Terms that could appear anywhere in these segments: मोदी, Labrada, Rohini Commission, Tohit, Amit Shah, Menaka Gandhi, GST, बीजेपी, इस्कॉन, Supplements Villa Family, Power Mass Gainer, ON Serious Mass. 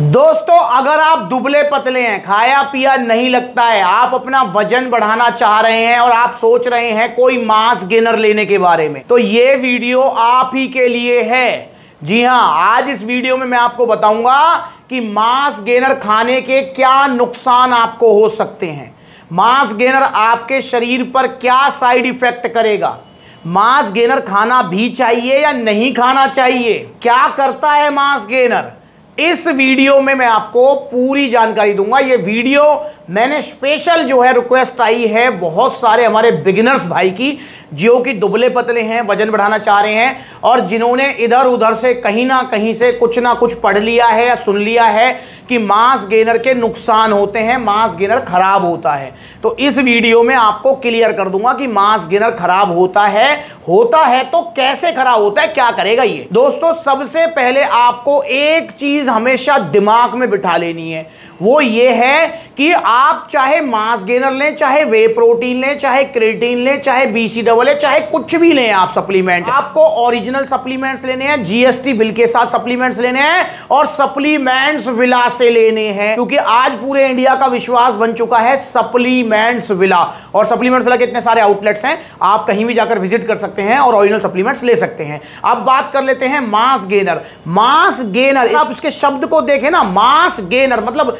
दोस्तों अगर आप दुबले पतले हैं, खाया पिया नहीं लगता है, आप अपना वजन बढ़ाना चाह रहे हैं और आप सोच रहे हैं कोई मास गेनर लेने के बारे में, तो ये वीडियो आप ही के लिए है। जी हाँ, आज इस वीडियो में मैं आपको बताऊंगा कि मास गेनर खाने के क्या नुकसान आपको हो सकते हैं, मास गेनर आपके शरीर पर क्या साइड इफेक्ट करेगा, मास गेनर खाना भी चाहिए या नहीं खाना चाहिए, क्या करता है मास गेनर। इस वीडियो में मैं आपको पूरी जानकारी दूंगा। ये वीडियो मैंने स्पेशल जो है रिक्वेस्ट आई है बहुत सारे हमारे बिगिनर्स भाई की, जो कि दुबले पतले हैं, वजन बढ़ाना चाह रहे हैं और जिन्होंने इधर उधर से कहीं ना कहीं से कुछ ना कुछ पढ़ लिया है या सुन लिया है कि मास गेनर के नुकसान होते हैं, मास गेनर खराब होता है। तो इस वीडियो में आपको क्लियर कर दूंगा कि मास गेनर खराब होता है तो कैसे खराब होता है, क्या करेगा ये। दोस्तों सबसे पहले आपको एक चीज हमेशा दिमाग में बिठा लेनी है, वो ये है कि आप चाहे मास गेनर लें, चाहे वे प्रोटीन लें, चाहे क्रिएटिन लें, चाहे BC double लें, चाहे कुछ भी लें आप सप्लीमेंट, आपको ओरिजिनल सप्लीमेंट्स लेने हैं, GST बिल के साथ सप्लीमेंट्स लेने हैं और सप्लीमेंट्स विला से लेने हैं, क्योंकि आज पूरे इंडिया का विश्वास बन चुका है सप्लीमेंट्स विला। और सप्लीमेंट्स विला के इतने सारे आउटलेट्स हैं, आप कहीं भी जाकर विजिट कर सकते हैं और ओरिजिनल सप्लीमेंट्स ले सकते हैं। अब बात कर लेते हैं मास गेनर। मास गेनर, आप इसके शब्द को देखें ना, मास गेनर मतलब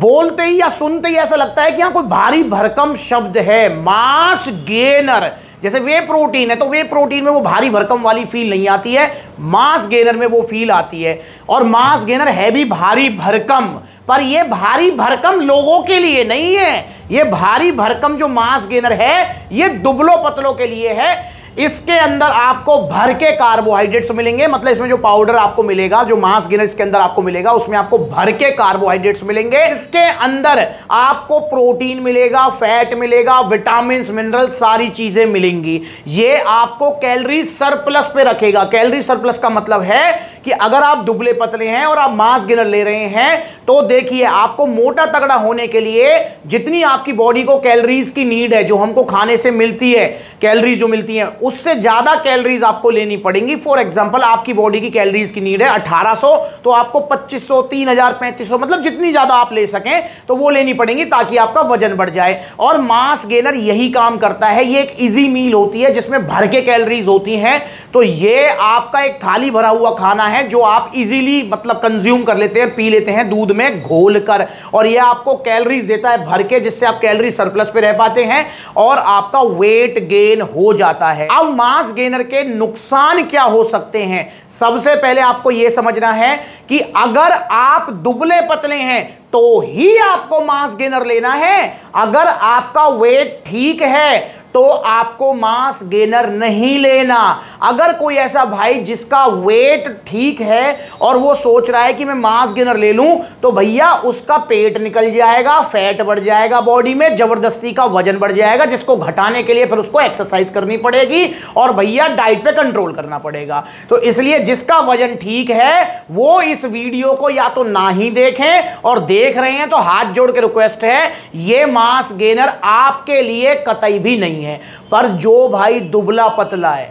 बोलते ही या सुनते ही ऐसा लगता है कि हाँ कोई भारी भरकम शब्द है। मास गेनर, जैसे वे प्रोटीन है तो वे प्रोटीन में वो भारी भरकम वाली फील नहीं आती है, मास गेनर में वो फील आती है। और मास गेनर है भी भारी भरकम, पर ये भारी भरकम लोगों के लिए नहीं है, ये भारी भरकम जो मास गेनर है ये दुबलों पतलों के लिए है। इसके अंदर आपको भर के कार्बोहाइड्रेट्स मिलेंगे, मतलब इसमें जो पाउडर आपको मिलेगा, जो मास गेनर इसके अंदर आपको मिलेगा, उसमें आपको भर के कार्बोहाइड्रेट्स मिलेंगे। इसके अंदर आपको प्रोटीन मिलेगा, फैट मिलेगा, विटामिन मिनरल सारी चीजें मिलेंगी। ये आपको कैलोरी सरप्लस पे रखेगा। कैलोरी सरप्लस का मतलब है कि अगर आप दुबले पतले हैं और आप मास गेनर ले रहे हैं तो देखिए, आपको मोटा तगड़ा होने के लिए जितनी आपकी बॉडी को कैलोरीज की नीड है, जो हमको खाने से मिलती है कैलोरीज जो मिलती है, उससे ज्यादा कैलोरीज आपको लेनी पड़ेंगी। फॉर एग्जांपल आपकी बॉडी की कैलोरीज की नीड है 1800, तो आपको 2500, 3000, 3500, मतलब जितनी ज्यादा आप ले सकें तो वो लेनी पड़ेंगी ताकि आपका वजन बढ़ जाए। और मास गेनर यही काम करता है। ये एक इजी मील होती है जिसमें भर के कैलोरीज होती हैं, तो ये आपका एक थाली भरा हुआ खाना है जो आप इजीली मतलब कंज्यूम कर लेते हैं, पी लेते हैं दूध में घोलकर, और ये आपको कैलोरीज देता है भर के, जिससे आप कैलोरी सरप्लस पे रह पाते हैं और आपका वेट गेन हो जाता है। अब मास गेनर के नुकसान क्या हो सकते हैं, सबसे पहले आपको यह समझना है कि अगर आप दुबले पतले हैं तो ही आपको मास गेनर लेना है। अगर आपका वेट ठीक है तो आपको मास गेनर नहीं लेना। अगर कोई ऐसा भाई जिसका वेट ठीक है और वो सोच रहा है कि मैं मास गेनर ले लूं, तो भैया उसका पेट निकल जाएगा, फैट बढ़ जाएगा बॉडी में, जबरदस्ती का वजन बढ़ जाएगा, जिसको घटाने के लिए फिर उसको एक्सरसाइज करनी पड़ेगी और भैया डाइट पे कंट्रोल करना पड़ेगा। तो इसलिए जिसका वजन ठीक है वो इस वीडियो को या तो ना ही देखें, और देख रहे हैं तो हाथ जोड़ के रिक्वेस्ट है, ये मास गेनर आपके लिए कतई भी नहीं है। पर जो भाई दुबला पतला है,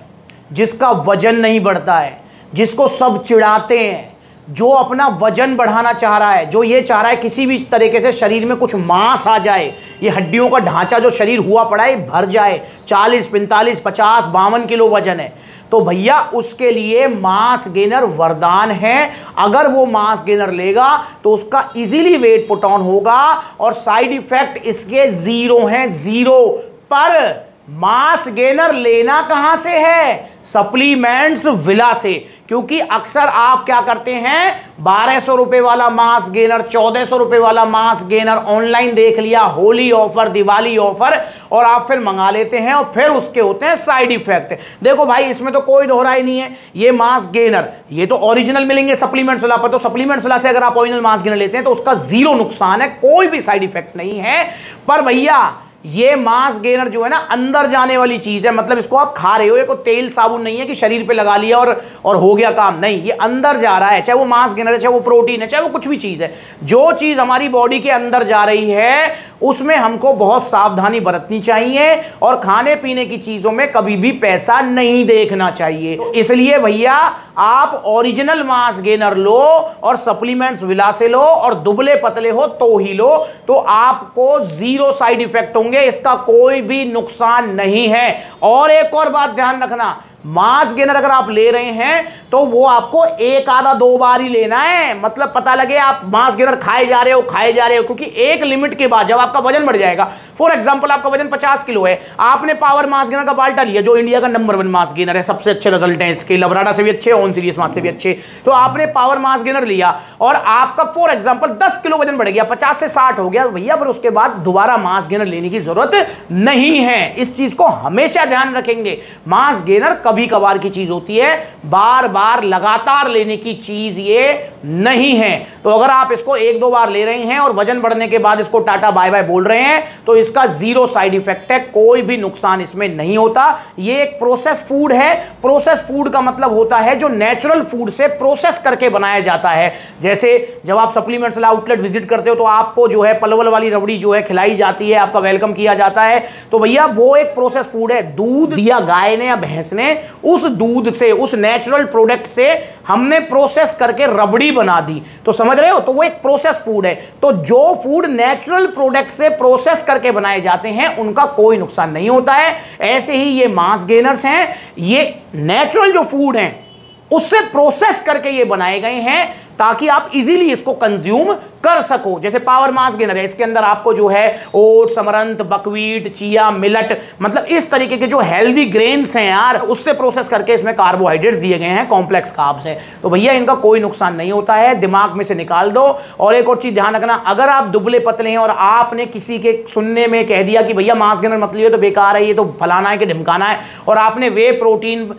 जिसका वजन नहीं बढ़ता है, जिसको सब चिढ़ाते हैं, जो अपना वजन बढ़ाना चाह रहा है, जो ये चाह रहा है किसी भी तरीके से शरीर में कुछ मांस आ जाए, ये हड्डियों का ढांचा जो शरीर हुआ पड़ा है भर जाए, 40, 45, 50, 52 किलो वजन है, तो भैया उसके लिए मास गेनर वरदान है। अगर वो मास गेनर लेगा तो उसका इजीली वेट पुट ऑन होगा और साइड इफेक्ट इसके जीरो हैं, जीरो। पर मास गेनर लेना कहां से है, सप्लीमेंट्स विला से, क्योंकि अक्सर आप क्या करते हैं, 1200 रुपए वाला मास गेनर, 1400 रुपए वाला मास गेनर ऑनलाइन देख लिया, होली ऑफर, दिवाली ऑफर, और आप फिर मंगा लेते हैं और फिर उसके होते हैं साइड इफेक्ट। देखो भाई इसमें तो कोई दोहराई नहीं है, ये मास गेनर ये तो ओरिजिनल मिलेंगे सप्लीमेंट्स विला पर, तो सप्लीमेंट्स विला से अगर आप ओरिजिनल मास गेनर लेते हैं तो उसका जीरो नुकसान है, कोई भी साइड इफेक्ट नहीं है। पर भैया ये मास गेनर जो है ना, अंदर जाने वाली चीज है, मतलब इसको आप खा रहे हो, ये कोई तेल साबुन नहीं है कि शरीर पे लगा लिया और हो गया काम, नहीं, ये अंदर जा रहा है, चाहे वो मास गेनर है, चाहे वो प्रोटीन है, चाहे वो कुछ भी चीज है, जो चीज हमारी बॉडी के अंदर जा रही है उसमें हमको बहुत सावधानी बरतनी चाहिए और खाने पीने की चीज़ों में कभी भी पैसा नहीं देखना चाहिए। तो इसलिए भैया आप ओरिजिनल मास गेनर लो और सप्लीमेंट्स विला से लो, और दुबले पतले हो तो ही लो, तो आपको जीरो साइड इफेक्ट होंगे, इसका कोई भी नुकसान नहीं है। और एक और बात ध्यान रखना, मास गेनर अगर आप ले रहे हैं तो वो आपको एक आधा दो बार ही लेना है, मतलब पता लगे आप मास गेनर खाए जा रहे हो, क्योंकि एक लिमिट के बाद जब आपका वजन बढ़ जाएगा, फॉर एग्जांपल आपका वजन 50 किलो है, आपने पावर मास गेनर का बाल्टा लिया जो इंडिया का नंबर 1 मास गेनर है, सबसे अच्छे रिजल्ट हैं इसके, लब्राडा से भी अच्छे, ऑन सीरियस मास से भी अच्छे। तो आपने पावर मास गेनर लिया और आपका फॉर एग्जाम्पल 10 किलो वजन बढ़ गया, 50 से 60 हो गया, भैया फिर उसके बाद दोबारा मास गेनर लेने की जरूरत नहीं है। इस चीज को हमेशा ध्यान रखेंगे, मास गेनर कभी कभार की चीज होती है, बार बार लगातार लेने की चीज ये नहीं है। तो अगर आप इसको एक दो बार ले रहे हैं और वजन बढ़ने के बाद इसको टाटा बाय बाय बोल रहे हैं, तो इसका जीरो साइड इफेक्ट है, कोई भी नुकसान इसमें नहीं होता। ये एक प्रोसेस फूड है, प्रोसेस फूड का मतलब होता है जो नेचुरल फूड से प्रोसेस करके बनाया जाता है। जैसे जब आप सप्लीमेंट्स वाला आउटलेट विजिट करते हो तो आपको जो है पलवल वाली रबड़ी जो है खिलाई जाती है, आपका वेलकम किया जाता है, तो भैया वो एक प्रोसेस फूड है। दूध दिया गाय ने या भैंस ने, उस दूध से, उस नेचुरल प्रोडक्ट से हमने प्रोसेस करके रबड़ी बना दी, तो समझ रहे हो, तो वो एक प्रोसेस फूड है। तो जो फूड नेचुरल प्रोडक्ट से प्रोसेस करके बनाए जाते हैं उनका कोई नुकसान नहीं होता है। ऐसे ही ये मास गेनर्स हैं, ये नेचुरल जो फूड हैं उससे प्रोसेस करके ये बनाए गए हैं ताकि आप इजीली इसको कंज्यूम कर सको। जैसे पावर मास गेनर है, इसके अंदर आपको जो है oats, amaranth, buckwheat, chia, millet, मतलब इस तरीके के जो हेल्दी ग्रेन्स हैं यार, उससे प्रोसेस करके इसमें कार्बोहाइड्रेट्स दिए गए हैं, कॉम्प्लेक्स कार्ब्स हैं, तो भैया इनका कोई नुकसान नहीं होता है, दिमाग में से निकाल दो। और एक और चीज़ ध्यान रखना, अगर आप दुबले पतले हैं और आपने किसी के सुनने में कह दिया कि भैया मास गेनर मत लियो, तो बेकार है, ये तो फलाना है कि ढिमकाना है, और आपने वे प्रोटीन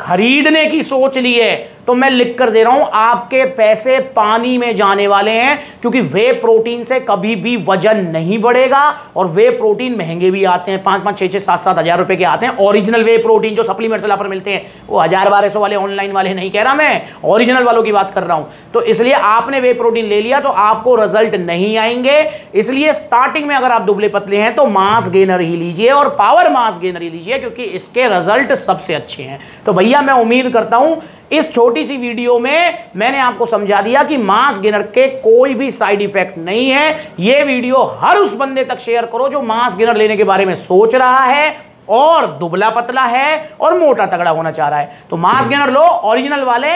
खरीदने की सोच ली है, तो मैं लिख कर दे रहा हूं आपके पैसे पानी में जाने वाले हैं, क्योंकि वे प्रोटीन से कभी भी वजन नहीं बढ़ेगा। और वे प्रोटीन महंगे भी आते हैं, 5-5, 6-6, 7-7 हज़ार रुपए के आते हैं। ओरिजिनल वे प्रोटीन जो सप्लीमेंट्स वाला पर मिलते हैं, वो 1000-1200 वाले ऑनलाइन वाले नहीं कह रहा मैं, ओरिजिनल वालों की बात कर रहा हूं। तो इसलिए आपने वे प्रोटीन ले लिया तो आपको रिजल्ट नहीं आएंगे। इसलिए स्टार्टिंग में अगर आप दुबले पतले हैं तो मास गेनर ही लीजिए और पावर मास गेनर ही लीजिए, क्योंकि इसके रिजल्ट सबसे अच्छे हैं। तो भैया मैं उम्मीद करता हूँ इस छोटी सी वीडियो में मैंने आपको समझा दिया कि मास गेनर के कोई भी साइड इफेक्ट नहीं है। ये वीडियो हर उस बंदे तक शेयर करो जो मास गेनर लेने के बारे में सोच रहा है और दुबला पतला है और मोटा तगड़ा होना चाह रहा है। तो मास गेनर लो, ओरिजिनल वाले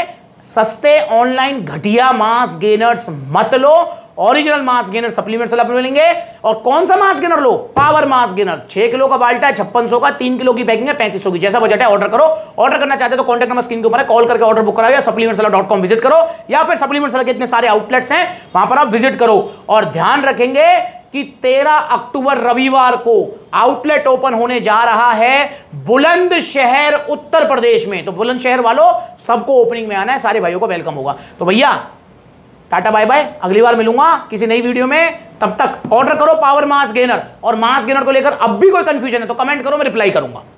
सस्ते ऑनलाइन घटिया मास गेनर्स मत लो, ओरिजिनल मास गेनर सप्लीमेंट्स वाला मिलेंगे। और कौन सा मास गेनर लो? पावर मास गेनर, 6 किलो का बाल्टा है, 5600 का, 3 किलो की पैकिंग है, 3500 की। जैसा बजट है ऑर्डर करो। ऑर्डर करना चाहते हो तो कॉन्टैक्ट नंबर स्क्रीन के ऊपर है, कॉल करके ऑर्डर बुक कराओ या supplementsvilla.com विजिट करो, या फिर सप्लीमेंट्स वाला के इतने सारे आउटलेट्स हैं वहां पर आप विजिट करो। और ध्यान रखेंगे कि 13 अक्टूबर रविवार को आउटलेट ओपन होने जा रहा है बुलंदशहर, उत्तर प्रदेश में। तो बुलंदशहर वालों सबको ओपनिंग में आना है, सारे भाइयों को वेलकम होगा। तो भैया टाटा बाय बाय, अगली बार मिलूंगा किसी नई वीडियो में। तब तक ऑर्डर करो पावर मास गेनर, और मास गेनर को लेकर अब भी कोई कंफ्यूजन है तो कमेंट करो, मैं रिप्लाई करूंगा।